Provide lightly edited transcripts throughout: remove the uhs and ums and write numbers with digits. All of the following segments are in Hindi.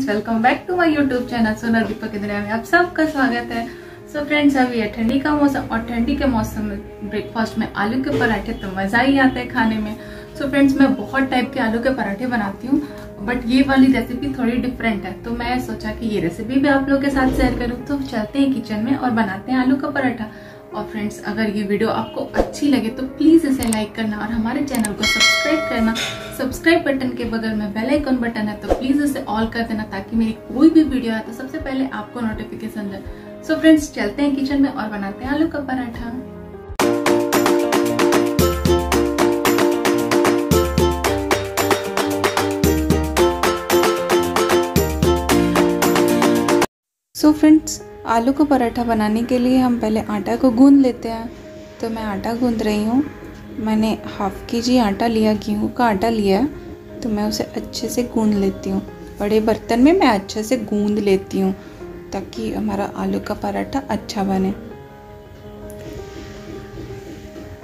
Friends, welcome back to my YouTube channel Sona Deepak की दुनिया में आप सबका स्वागत है। सो फ्रेंड्स, अभी है ठंडी का मौसम और ठंडी के मौसम में ब्रेकफास्ट में आलू के पराठे तो मज़ा ही आता है खाने में। सो फ्रेंड्स, मैं बहुत टाइप के आलू के पराठे बनाती हूँ, बट ये वाली रेसिपी थोड़ी डिफरेंट है, तो मैं सोचा कि ये रेसिपी भी आप लोगों के साथ शेयर करूँ। तो चलते हैं किचन में और बनाते हैं आलू का पराठा। और फ्रेंड्स, अगर ये वीडियो आपको अच्छी लगे तो प्लीज़ इसे लाइक करना और हमारे चैनल को सब्सक्राइब करना। सब्सक्राइब बटन के बगल में बेल आइकन बटन है, तो प्लीज़ इसे ऑल कर देना ताकि मेरी कोई भी वीडियो आए तो सबसे पहले आपको नोटिफिकेशन जाए। सो फ्रेंड्स, चलते हैं किचन में और बनाते हैं आलू का पराठा। सो फ्रेंड्स, आलू का पराठा बनाने के लिए हम पहले आटा को गूंद लेते हैं। तो मैं आटा गूंद रही हूँ। मैंने हाफ kg आटा लिया, गेहूँ का आटा लिया है, तो मैं उसे अच्छे से गूंद लेती हूँ। बड़े बर्तन में मैं अच्छे से गूंद लेती हूँ ताकि हमारा आलू का पराठा अच्छा बने।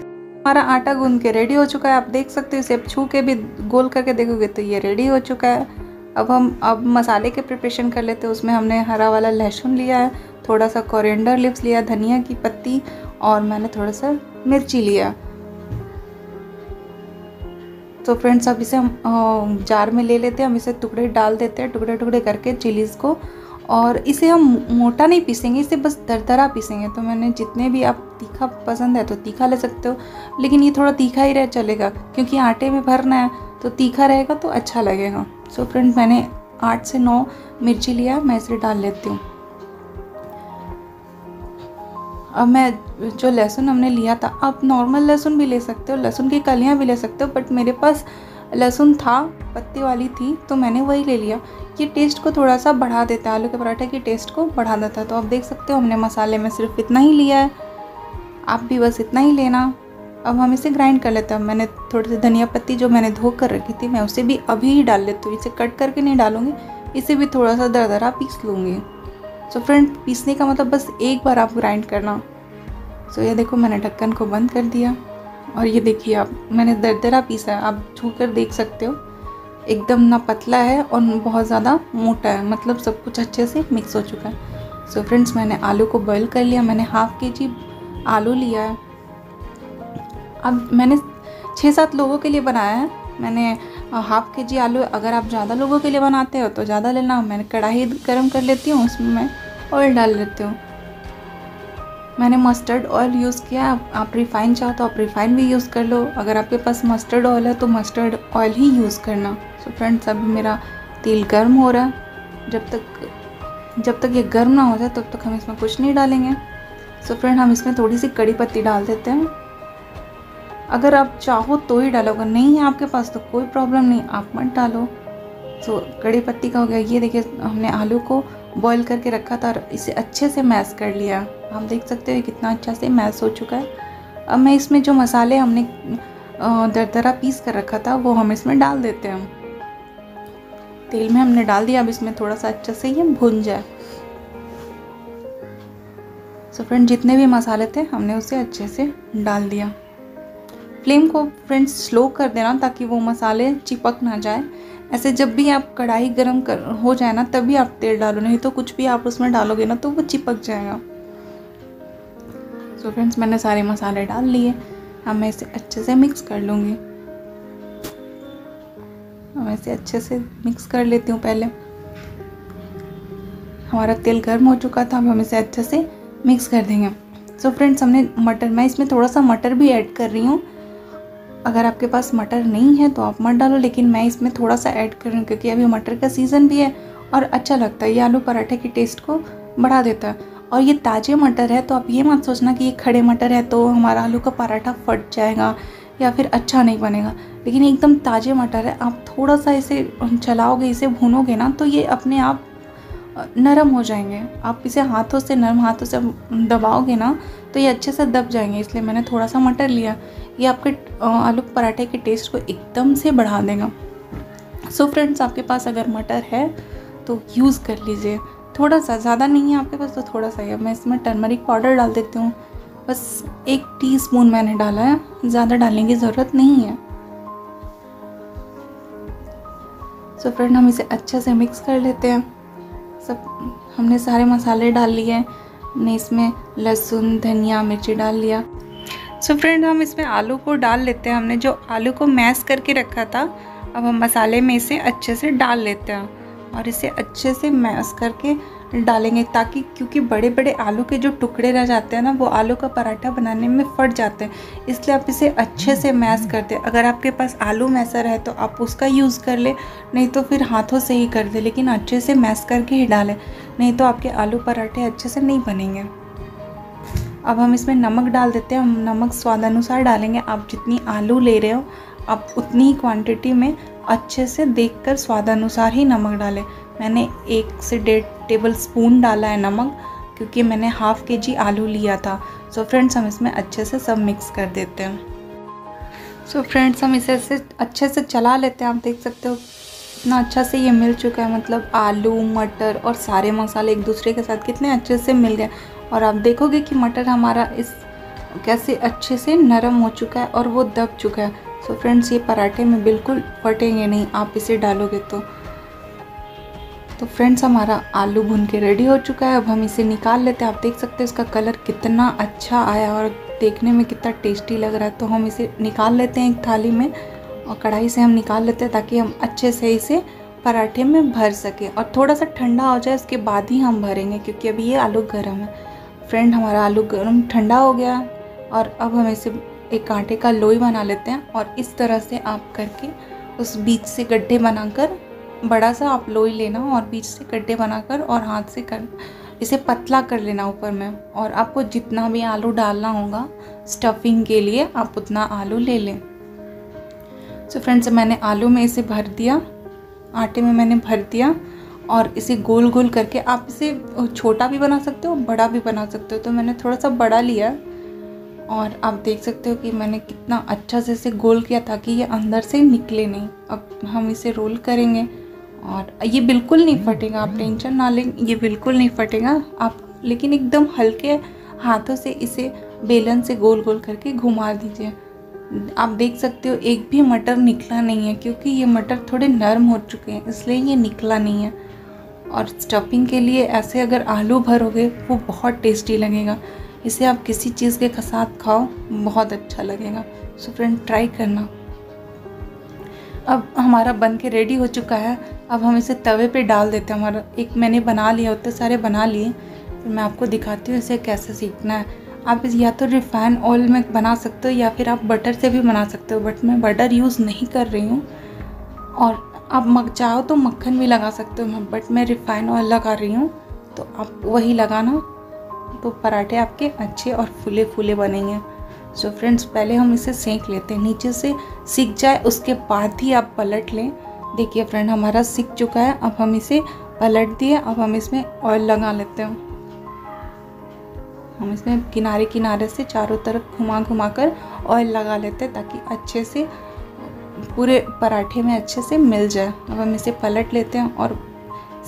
हमारा आटा गूंद के रेडी हो चुका है, आप देख सकते हो। इसे छू के भी गोल करके देखोगे तो ये रेडी हो चुका है। अब हम मसाले के प्रिपरेशन कर लेते हैं। उसमें हमने हरा वाला लहसुन लिया है, थोड़ा सा कोरिएंडर लीव्स लिया, धनिया की पत्ती, और मैंने थोड़ा सा मिर्ची लिया। तो फ्रेंड्स, अब इसे हम जार में ले लेते हैं। हम इसे टुकड़े डाल देते हैं, टुकड़े टुकड़े करके चिलीज़ को। और इसे हम मोटा नहीं पीसेंगे, इसे बस दरदरा पीसेंगे। तो मैंने जितने भी आप तीखा पसंद है तो तीखा ले सकते हो, लेकिन ये थोड़ा तीखा ही रह चलेगा क्योंकि आटे में भरना है तो तीखा रहेगा तो अच्छा लगेगा। सो फ्रेंड्स, मैंने 8 से 9 मिर्ची लिया, मैं इसे डाल लेती हूँ। अब मैं जो लहसुन हमने लिया था, आप नॉर्मल लहसुन भी ले सकते हो, लहसुन की कलियाँ भी ले सकते हो, बट मेरे पास लहसुन था, पत्ती वाली थी, तो मैंने वही ले लिया। ये टेस्ट को थोड़ा सा बढ़ा देता है, आलू के पराठे की टेस्ट को बढ़ा देता है। तो आप देख सकते हो हमने मसाले में सिर्फ इतना ही लिया है, आप भी बस इतना ही लेना। अब हम इसे ग्राइंड कर लेते हैं। मैंने थोड़ी सी धनिया पत्ती जो मैंने धो कर रखी थी, मैं उसे भी अभी ही डाल लेती हूँ। इसे कट करके नहीं डालूँगी, इसे भी थोड़ा सा दरदरा पीस लूँगी। सो फ्रेंड, पीसने का मतलब बस एक बार आप ग्राइंड करना। सो ये देखो, मैंने ढक्कन को बंद कर दिया और ये देखिए आप, मैंने दरदरा पीसा है, आप छू कर देख सकते हो। एकदम ना पतला है और बहुत ज़्यादा मोटा है, मतलब सब कुछ अच्छे से मिक्स हो चुका है। सो फ्रेंड्स, मैंने आलू को बॉईल कर लिया। मैंने हाफ kg आलू लिया है। अब मैंने 6-7 लोगों के लिए बनाया है। मैंने हाफ kg आलू, अगर आप ज़्यादा लोगों के लिए बनाते हो तो ज़्यादा लेना। मैंने कढ़ाई गर्म कर लेती हूँ, उसमें मैं ऑयल डाल लेती हूँ। मैंने मस्टर्ड ऑयल यूज़ किया, आप रिफ़ाइन चाहो तो आप रिफ़ाइन भी यूज़ कर लो। अगर आपके पास मस्टर्ड ऑयल है तो मस्टर्ड ऑयल ही यूज़ करना। सो फ्रेंड्स, अभी मेरा तेल गर्म हो रहा है। जब तक ये गर्म ना हो जाए तब तक हम इसमें कुछ नहीं डालेंगे। सो फ्रेंड, हम इसमें थोड़ी सी कड़ी पत्ती डाल देते हैं। अगर आप चाहो तो ही डालो, अगर नहीं है आपके पास तो कोई प्रॉब्लम नहीं, आप मत डालो। सो कड़ी पत्ती का हो गया। ये देखिए, हमने आलू को बॉईल करके रखा था और इसे अच्छे से मैश कर लिया। आप देख सकते हो कितना अच्छा से मैश हो चुका है। अब मैं इसमें जो मसाले हमने दरदरा पीस कर रखा था वो हम इसमें डाल देते हैं। तेल में हमने डाल दिया, अब इसमें थोड़ा सा अच्छे से ये भुन जाए। सो फ्रेंड, जितने भी मसाले थे हमने उसे अच्छे से डाल दिया। फ्लेम को फ्रेंड्स स्लो कर देना ताकि वो मसाले चिपक ना जाए। ऐसे जब भी आप कढ़ाई गर्म कर हो जाए ना तभी आप तेल डालो, नहीं तो कुछ भी आप उसमें डालोगे ना तो वो चिपक जाएगा। सो फ्रेंड्स, मैंने सारे मसाले डाल लिए। अब मैं इसे अच्छे से मिक्स कर लूँगी। मैं इसे अच्छे से मिक्स कर लेती हूँ। पहले हमारा तेल गर्म हो चुका था, अब हम इसे अच्छे से मिक्स कर देंगे। सो फ्रेंड्स, हमने मटर, मैं इसमें थोड़ा सा मटर भी ऐड कर रही हूँ। अगर आपके पास मटर नहीं है तो आप मत डालो, लेकिन मैं इसमें थोड़ा सा ऐड कर रही हूँ क्योंकि अभी मटर का सीज़न भी है और अच्छा लगता है। ये आलू पराठे की टेस्ट को बढ़ा देता है। और ये ताज़े मटर है, तो आप ये मत सोचना कि ये खड़े मटर है तो हमारा आलू का पराठा फट जाएगा या फिर अच्छा नहीं बनेगा, लेकिन एकदम ताज़े मटर है। आप थोड़ा सा इसे चलाओगे, इसे भूनोगे ना तो ये अपने आप नरम हो जाएंगे। आप इसे हाथों से, नरम हाथों से दबाओगे ना तो ये अच्छे से दब जाएंगे, इसलिए मैंने थोड़ा सा मटर लिया। ये आपके आलू पराठे के टेस्ट को एकदम से बढ़ा देगा। सो फ्रेंड्स, आपके पास अगर मटर है तो यूज़ कर लीजिए, थोड़ा सा, ज़्यादा नहीं है आपके पास तो थोड़ा सा ही। अब मैं इसमें टर्मरिक पाउडर डाल देती हूँ, बस 1 टीस्पून मैंने डाला है, ज़्यादा डालने की ज़रूरत नहीं है। सो फ्रेंड हम इसे अच्छे से मिक्स कर लेते हैं। सब हमने सारे मसाले डाल लिए हैं, हमने इसमें लहसुन धनिया मिर्ची डाल लिया। सो फ्रेंड हम इसमें आलू को डाल लेते हैं। हमने जो आलू को मैश करके रखा था अब हम मसाले में इसे अच्छे से डाल लेते हैं और इसे अच्छे से मैश करके डालेंगे ताकि, क्योंकि बड़े बड़े आलू के जो टुकड़े रह जाते हैं ना वो आलू का पराठा बनाने में फट जाते हैं, इसलिए आप इसे अच्छे से मैश करते हैं। अगर आपके पास आलू मैशर है तो आप उसका यूज़ कर ले, नहीं तो फिर हाथों से ही कर दे, लेकिन अच्छे से मैश करके ही डालें, नहीं तो आपके आलू पराठे अच्छे से नहीं बनेंगे। अब हम इसमें नमक डाल देते हैं। हम नमक स्वाद अनुसार डालेंगे। आप जितनी आलू ले रहे हो आप उतनी ही क्वांटिटी में अच्छे से देखकर स्वाद अनुसार ही नमक डालें। मैंने 1 से 1.5 टेबल स्पून डाला है नमक, क्योंकि मैंने हाफ kg आलू लिया था। सो फ्रेंड्स हम इसमें अच्छे से सब मिक्स कर देते हैं। सो फ्रेंड्स हम इसे अच्छे से चला लेते हैं। आप देख सकते हो इतना अच्छा से ये मिल चुका है, मतलब आलू मटर और सारे मसाले एक दूसरे के साथ कितने अच्छे से मिल गए। और आप देखोगे कि मटर हमारा इस कैसे अच्छे से नरम हो चुका है और वो दब चुका है। सो फ्रेंड्स ये पराठे में बिल्कुल फटेंगे नहीं आप इसे डालोगे तो फ्रेंड्स हमारा आलू भुन के रेडी हो चुका है। अब हम इसे निकाल लेते हैं। आप देख सकते हैं इसका कलर कितना अच्छा आया और देखने में कितना टेस्टी लग रहा है। तो हम इसे निकाल लेते हैं एक थाली में और कढ़ाई से हम निकाल लेते हैं ताकि हम अच्छे से इसे पराठे में भर सकें और थोड़ा सा ठंडा हो जाए उसके बाद ही हम भरेंगे, क्योंकि अभी ये आलू गर्म है। फ्रेंड हमारा आलू गर्म ठंडा हो गया और अब हम इसे एक आटे का लोई बना लेते हैं और इस तरह से आप करके उस बीच से गड्ढे बनाकर, बड़ा सा आप लोई लेना और बीच से गड्ढे बनाकर और हाथ से कर इसे पतला कर लेना ऊपर में। और आपको जितना भी आलू डालना होगा स्टफिंग के लिए आप उतना आलू ले लें। सो फ्रेंड्स मैंने आलू में इसे भर दिया, आटे में मैंने भर दिया और इसे गोल गोल करके, आप इसे छोटा भी बना सकते हो बड़ा भी बना सकते हो, तो मैंने थोड़ा सा बड़ा लिया और आप देख सकते हो कि मैंने कितना अच्छा से इसे गोल किया ताकि ये अंदर से निकले नहीं। अब हम इसे रोल करेंगे और ये बिल्कुल नहीं फटेगा, आप टेंशन ना लें, ये बिल्कुल नहीं फटेगा। आप लेकिन एकदम हल्के हाथों से इसे बेलन से गोल गोल करके घुमा दीजिए। आप देख सकते हो एक भी मटर निकला नहीं है, क्योंकि ये मटर थोड़े नरम हो चुके हैं इसलिए ये निकला नहीं है। और स्टफिंग के लिए ऐसे अगर आलू भरोगे वो बहुत टेस्टी लगेगा, इसे आप किसी चीज़ के साथ खाओ बहुत अच्छा लगेगा। सो फ्रेंड ट्राई करना। अब हमारा बन के रेडी हो चुका है। अब हम इसे तवे पे डाल देते हैं। हमारा एक मैंने बना लिया, उतने सारे बना लिए, फिर मैं आपको दिखाती हूँ इसे कैसे सीखना है। आप इसे या तो रिफाइन ऑयल में बना सकते हो या फिर आप बटर से भी बना सकते हो, बट मैं बटर यूज़ नहीं कर रही हूँ। और आप चाहो तो मक्खन भी लगा सकते हो, बट मैं रिफाइन ऑयल लगा रही हूँ, तो आप वही लगाना तो पराठे आपके अच्छे और फूले फूले बनेंगे। सो फ्रेंड्स पहले हम इसे सेंक लेते हैं, नीचे से सिक जाए उसके बाद ही आप पलट लें। देखिए फ्रेंड हमारा सिक चुका है, अब हम इसे पलट दिए। अब हम इसमें ऑयल लगा लेते हैं। हम इसमें किनारे किनारे से चारों तरफ घुमा घुमा कर ऑयल लगा लेते हैं ताकि अच्छे से पूरे पराठे में अच्छे से मिल जाए। अब हम इसे पलट लेते हैं और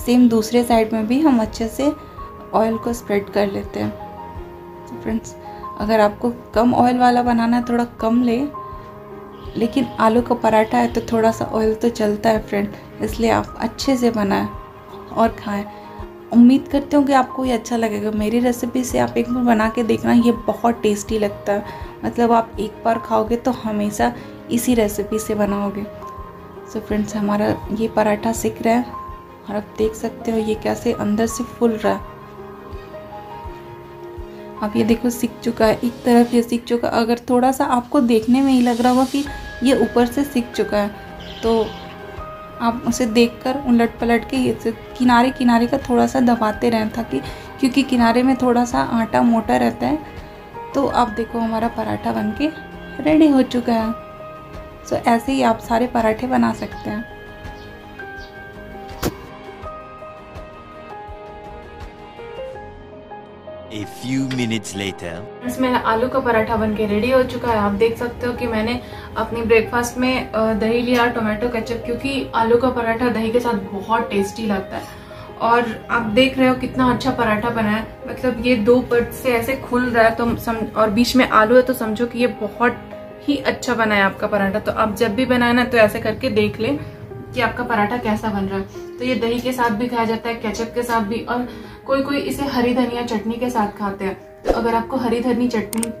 सेम दूसरे साइड में भी हम अच्छे से ऑयल को स्प्रेड कर लेते हैं। तो फ्रेंड्स अगर आपको कम ऑयल वाला बनाना है थोड़ा कम ले, लेकिन आलू का पराठा है तो थोड़ा सा ऑयल तो चलता है फ्रेंड, इसलिए आप अच्छे से बनाएं और खाएं। उम्मीद करती हूँ कि आपको ये अच्छा लगेगा। मेरी रेसिपी से आप एक बार बना के देखना, ये बहुत टेस्टी लगता है, मतलब आप एक बार खाओगे तो हमेशा इसी रेसिपी से बनाओगे। सो फ्रेंड्स हमारा ये पराठा सिक रहा है और आप देख सकते हो ये कैसे अंदर से फूल रहा है। अब ये देखो सिक चुका है, एक तरफ ये सिक चुका। अगर थोड़ा सा आपको देखने में ही लग रहा होगा कि ये ऊपर से सिक चुका है तो आप उसे देखकर उलट पलट के ये किनारे किनारे का थोड़ा सा दबाते रहें ताकि, क्योंकि किनारे में थोड़ा सा आटा मोटा रहता है। तो आप देखो हमारा पराठा बनके रेडी हो चुका है। सो ऐसे ही आप सारे पराठे बना सकते हैं। A few minutes later. मेरा आलू का पराठा बन के रेडी हो चुका है। आप देख सकते हो कि मैंने अपनी ब्रेकफास्ट में दही लिया, टोमेटो केचप, क्योंकि आलू का पराठा दही के साथ बहुत टेस्टी लगता है। और आप देख रहे हो कितना अच्छा पराठा बना है, मतलब ये 2 पट से ऐसे खुल रहा है तो और बीच में आलू है, तो समझो कि ये बहुत ही अच्छा बना है आपका पराठा। तो आप जब भी बनाए ना तो ऐसे करके देख ले कि आपका पराठा कैसा बन रहा है। तो ये दही के साथ भी खाया जाता है, केचप के साथ भी, और कोई कोई इसे हरी धनिया चटनी के साथ खाते हैं। तो अगर आपको हरी धनिया चटनी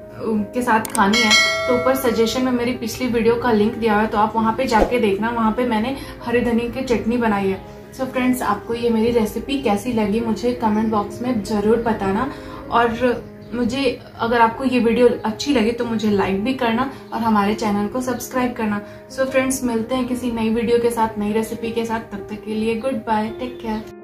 के साथ खानी है तो ऊपर सजेशन में मेरी पिछली वीडियो का लिंक दिया हुआ है, तो आप वहाँ पे जाके देखना, वहाँ पे मैंने हरी धनिया की चटनी बनाई है। सो फ्रेंड्स, आपको ये मेरी रेसिपी कैसी लगी मुझे कमेंट बॉक्स में ज़रूर बताना, और मुझे अगर आपको ये वीडियो अच्छी लगे तो मुझे लाइक भी करना और हमारे चैनल को सब्सक्राइब करना। सो फ्रेंड्स, मिलते हैं किसी नई वीडियो के साथ, नई रेसिपी के साथ। तब तक के लिए गुड बाय, टेक केयर।